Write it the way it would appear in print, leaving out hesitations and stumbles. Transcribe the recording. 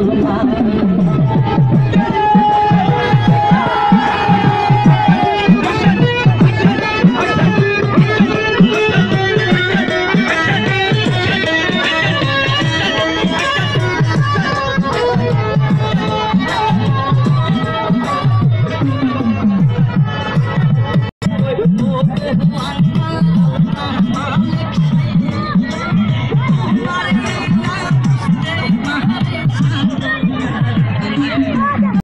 Mama.